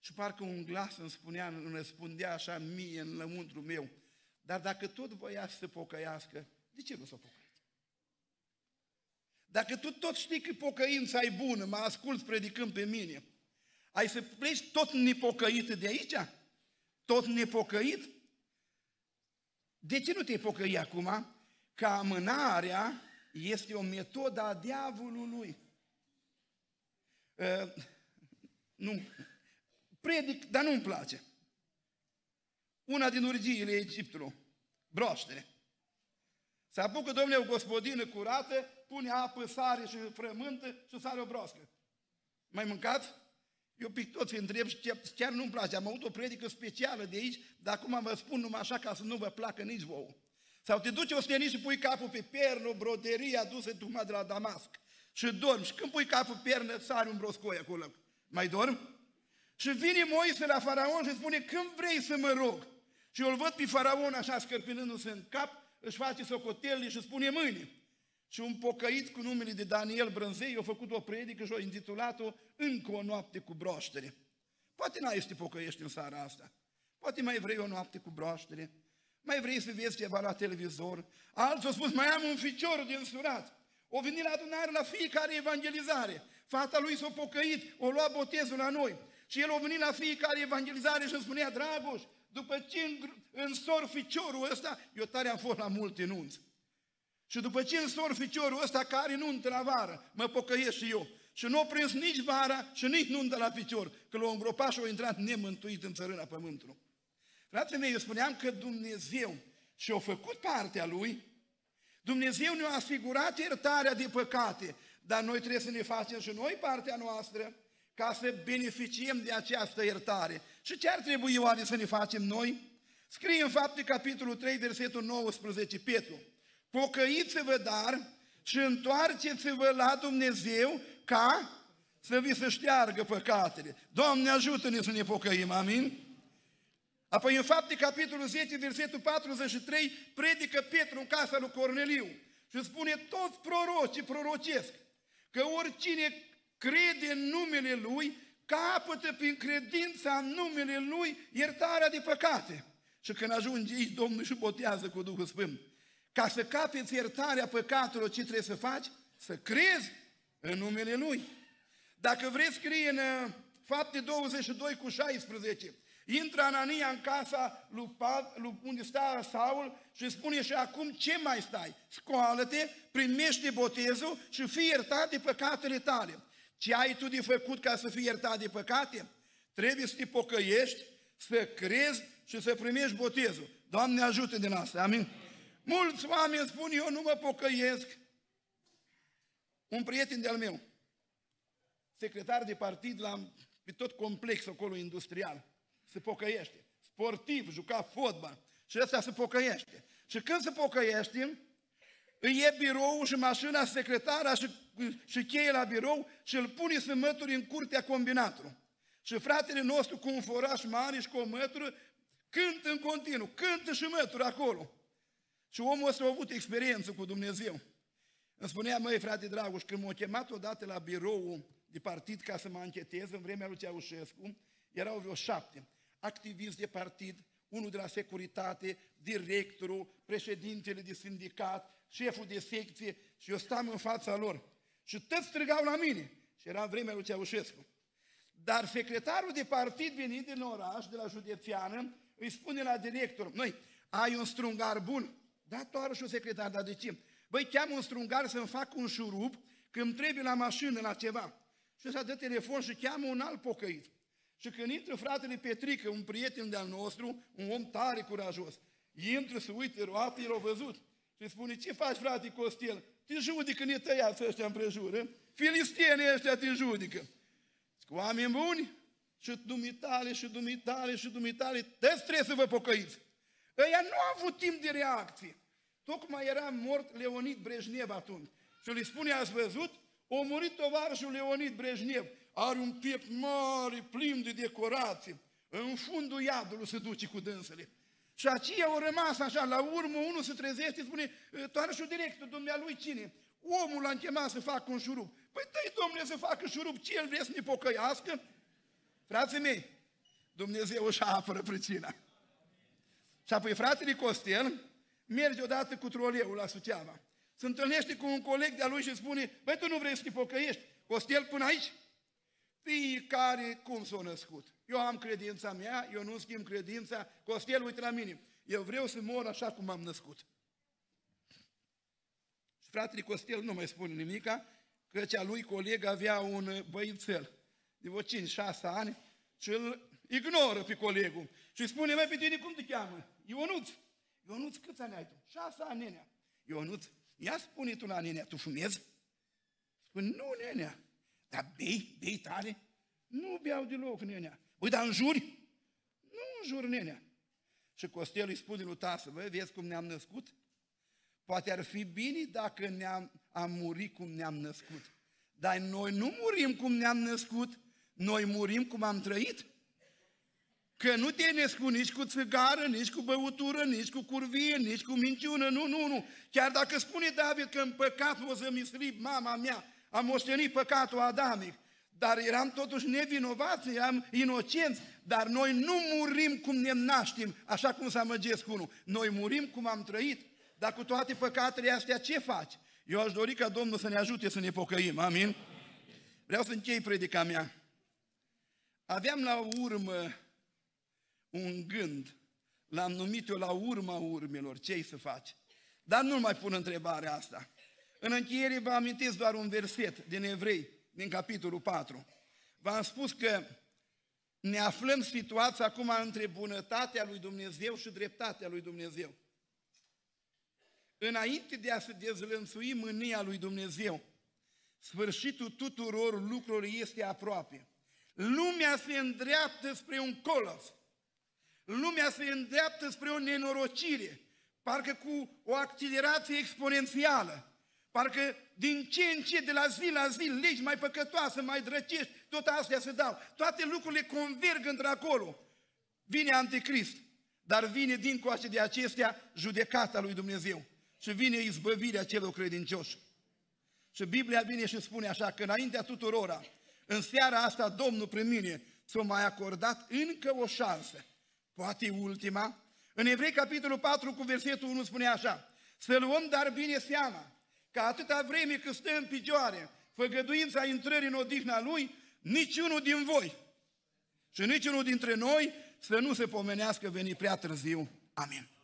Și parcă un glas îmi spunea, îmi răspundea așa mie în lăuntru meu, dar dacă tot voia să se pocăiască, de ce nu s-o pocăiască? Dacă tu tot știi că pocăința e bună, mă asculți predicând pe mine, ai să pleci tot nepocăit de aici? Tot nepocăit? De ce nu te pocăi acum? Că amânarea este o metodă a diavolului. Nu, predic, dar nu-mi place. Una din urgiile Egiptului, broaștere. Se apucă, domnule, o gospodină curată, pune apă, sare și frământă și sare o broască. Mai mâncați? Eu pic toți întreb și chiar nu-mi place. Am avut o predică specială de aici, dar acum vă spun numai așa ca să nu vă placă nici vouă. Sau te duci ostenit și pui capul pe pernă, o broderie adusă tocmai de la Damasc și dormi. Și când pui capul pe pernă, sare un broscoi acolo. Mai dorm? Și vine Moise la faraon și spune, când vrei să mă rog? Și eu îl văd pe faraon așa scărpinându-se în cap, își face socotelile și spune mâine. Și un pocăit cu numele de Daniel Brânzei a făcut o predică și a intitulat-o Încă o noapte cu broaștere. Poate n-ai să te pocăiești în seara asta. Poate mai vrei o noapte cu broaștere. Mai vrei să vezi ceva la televizor. Alții au spus, mai am un ficior de însurat. O venit la adunare la fiecare evangelizare. Fata lui s-a pocăit, o lua botezul la noi. Și el a venit la fiecare evangelizare și îmi spunea: Dragoș, după ce însor ficiorul ăsta, eu tare am fost la multe nunți. Și după ce însor ficiorul ăsta care nuntă la vară, mă pocăiesc și eu. Și nu a prins nici vara și nici nuntă la ficior, că l-a îngropat și a intrat nemântuit în țărâna pământului. Fratele meu, eu spuneam că Dumnezeu și-a făcut partea Lui, Dumnezeu ne-a asigurat iertarea de păcate, dar noi trebuie să ne facem și noi partea noastră ca să beneficiem de această iertare. Și ce ar trebui, oare, să ne facem noi? Scrie în Fapte, capitolul 3, versetul 19, Petru: Pocăiți-vă dar și întoarceți-vă la Dumnezeu ca să vi se șteargă păcatele. Doamne, ajută-ne să ne pocăim, amin? Apoi în Fapte, capitolul 10, versetul 43, predică Petru în casa lui Corneliu și spune: toți prorocii prorocesc că oricine crede în numele Lui capătă prin credința în numele Lui iertarea de păcate. Și când ajunge aici, Domnul și botează cu Duhul Sfânt. Ca să capeți iertarea păcatelor, ce trebuie să faci? Să crezi în numele Lui. Dacă vreți, scrie în Fapte 22:16, intră Anania în casa lui unde sta Saul și spune: și acum ce mai stai? Scoală-te, primește botezul și fii iertat de păcatele tale. Ce ai tu de făcut ca să fii iertat de păcate? Trebuie să te pocăiești, să crezi și să primești botezul. Doamne, ajută din asta, amin? Mulți oameni spun: eu nu mă pocăiesc. Un prieten de-al meu, secretar de partid la tot complexul acolo industrial, se pocăiește. Sportiv, juca fotbal. Și ăsta se pocăiește. Și când se pocăiește, îi ia biroul și mașina, secretara și cheie la birou și îl pune să mături în curtea combinatului. Și fratele nostru, cu un foraș mare și cu o mătură, cântă în continuu, cântă și mătură acolo. Și omul ăsta a avut experiență cu Dumnezeu. Îmi spunea: măi, frate Dragoș, când m-a chemat odată la biroul de partid ca să mă anchetez, în vremea lui Ceaușescu, erau vreo 7 activiști de partid, unul de la securitate, directorul, președintele de sindicat, șeful de secție, și eu stam în fața lor. Și toți strigau la mine. Și era vremea lui Ceaușescu. Dar secretarul de partid venit din oraș, de la județeană, îi spune la director: măi, ai un strungar bun? Da, toarășul secretar, dar de ce? Băi, cheam un strungar să-mi fac un șurub, când trebuie la mașină, la ceva. Și ăsta dă telefon și cheamă un alt pocăit. Și când intră fratele Petrică, un prieten de-al nostru, un om tare curajos, intră, se uită, roată, el a văzut. Și spune: ce faci, frate Costel? Te judică netăiați ăștia împrejură, filistienii ăștia te judică. Zic: oameni buni, și dumitale, și dumitale, și dumitale, tăți trebuie să vă pocăiți. Ăia nu au avut timp de reacție. Tocmai era mort Leonid Brejnev atunci. Și îi spune: ați văzut? O murit tovarășul Leonid Brejnev. Are un piept mare, plin de decorații. În fundul iadului se duce cu dânsele. Și aceia au rămas așa. La urmă, unul se trezește și spune: tovarășul director, dumnealui cine? Omul l-a chemat să facă un șurub. Păi dă-i, domnule, să facă șurub. Ce, el vrea să ne pocăiască? Frații mei, Dumnezeu își apără pricina. Și apoi fratele Costel merge odată cu troleul la Suceava. Se întâlnește cu un coleg de-a lui și spune: băi, tu nu vrei să te pocăiești? Costel, până aici? Fiecare cum s-a născut. Eu am credința mea, eu nu schimb credința. Costel, uite la mine, eu vreau să mor așa cum am născut. Și fratele Costel nu mai spune nimica, că cea lui coleg avea un băițel de vreo 5-6 ani și îl ignoră pe colegul. Și spune: măi, pe tine cum te cheamă? Ionuț. Ionuț, câți ani ai tu? 6 ani, nenea. Ionuț, ia spune tu la nenea, tu fumezi? Spune: nu, nenea. Dar bei tare? Nu beau deloc, nenea. Băi, dar înjuri? Nu înjur, nenea. Și Costel îi spune lui tasă: băi, vezi cum ne-am născut? Poate ar fi bine dacă am murit cum ne-am născut. Dar noi nu murim cum ne-am născut, noi murim cum am trăit. Că nu te născu nici cu țigară, nici cu băutură, nici cu curvie, nici cu minciună, nu, nu, nu. Chiar dacă spune David că în păcat o zămislip mama mea, am moștenit păcatul adamic, dar eram totuși nevinovați, eram inocenți, dar noi nu murim cum ne naștem, așa cum s-amăgesc unul. Noi murim cum am trăit, dar cu toate păcatele astea ce faci? Eu aș dori ca Domnul să ne ajute să ne pocăim, amin? Vreau să închei predica mea. Aveam la urmă un gând, l-am numit eu la urma urmelor, ce-i să faci? Dar nu mai pun întrebarea asta. În încheiere vă amintesc doar un verset din Evrei, din capitolul 4. V-am spus că ne aflăm situația acum între bunătatea lui Dumnezeu și dreptatea lui Dumnezeu. Înainte de a se dezlănțui mânia lui Dumnezeu, sfârșitul tuturor lucrurilor este aproape. Lumea se îndreaptă spre un colos. Lumea se îndreaptă spre o nenorocire, parcă cu o accelerație exponențială. Parcă din ce în ce, de la zi la zi, legi mai păcătoase, mai drăcești, tot astea se dau. Toate lucrurile converg într-acolo. Vine Anticrist, dar vine dincoace de acestea judecata lui Dumnezeu. Și vine izbăvirea celor credincioși. Și Biblia vine și spune așa, că înaintea tuturora, în seara asta, Domnul prin mine s-a mai acordat încă o șansă. Poate ultima. În Evrei, capitolul 4, cu versetul 1, spune așa: să luăm dar bine seama că atâta vreme cât stă în picioare făgăduința intrării în odihna Lui, niciunul din voi și niciunul dintre noi să nu se pomenească veni prea târziu. Amin.